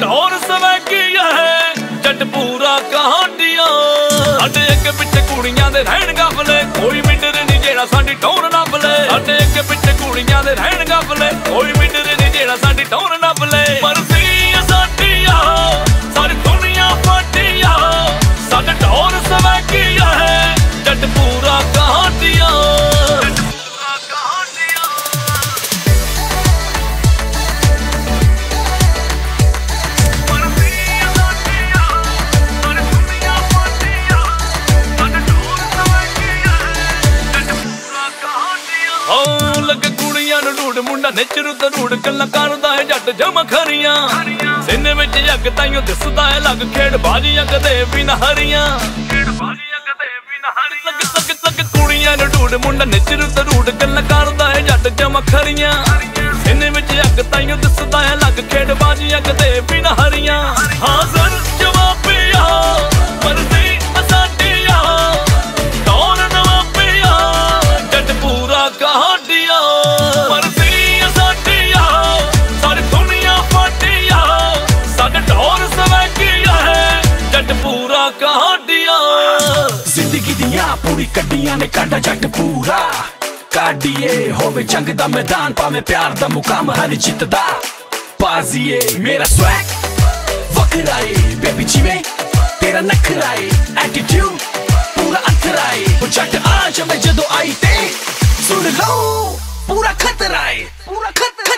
ढोर सवै किया है जट पूरा कहानिया अटे अगे पिछे कुड़िया दे रहन गफले कोई मिटर नहीं जेड़ा साडी ढोर नपले अटे अगे पिछे कुड़िया दे रहन गफले कोई मिटर नहीं जेड़ा साडी ढोर नपले मुंडा नेचरू तरूड़ कला करदा है जट जम खरिया सीने विच जग ताईयो दिसदा है लग खेड़ बाजियां कदे भी ना हरिया लग लग लग कुड़ियां नूड़ मुंडा नेचरू तरूड़ कला करदा है जट जम खरिया सीने विच जग ताईयो दिसदा है लग खेड़ बाजियां कदे भी ना हरिया हाजर जवाबिया मर्जी असाडिया कौन नवाबिया जट पूरा कहाडिया पूरी कड्डियां ने काटा जट पूरा काडिए होवे जंग दा मैदान पावे प्यार दा मुकाम हर जित दा पाजिए मेरा स्वैग वखराए बेबी जीवे तेरा नखराए एटीट्यूड पूरा अथराए वो जट आज मैं जदों आई ते सुन लो पूरा खतराए पूरा खतराए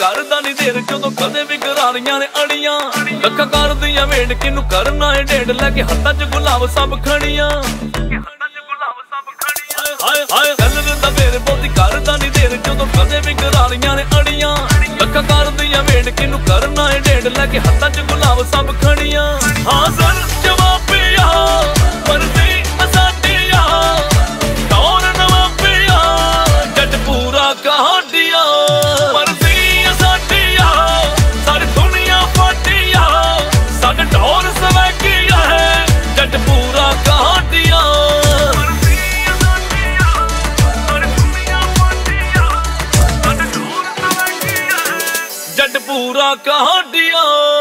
करदा नहीं देर जो कदे भी करारियां ने अड़ियां लखा कर दिया वेट किनू करना है डेढ़ लैके हत्था च गुलाब सब खड़िया बोती करदा नहीं देर जो कदे भी करारियां ने अड़ियां लखा कर दिया वेट किनू करना है डेढ़ लैके हत्था च गुलाब सब खड़िया हाजर जवाबिया मर्जी असाडिया कौन नवाबिया जट पूरा कहाडिया पूरा कहानियां।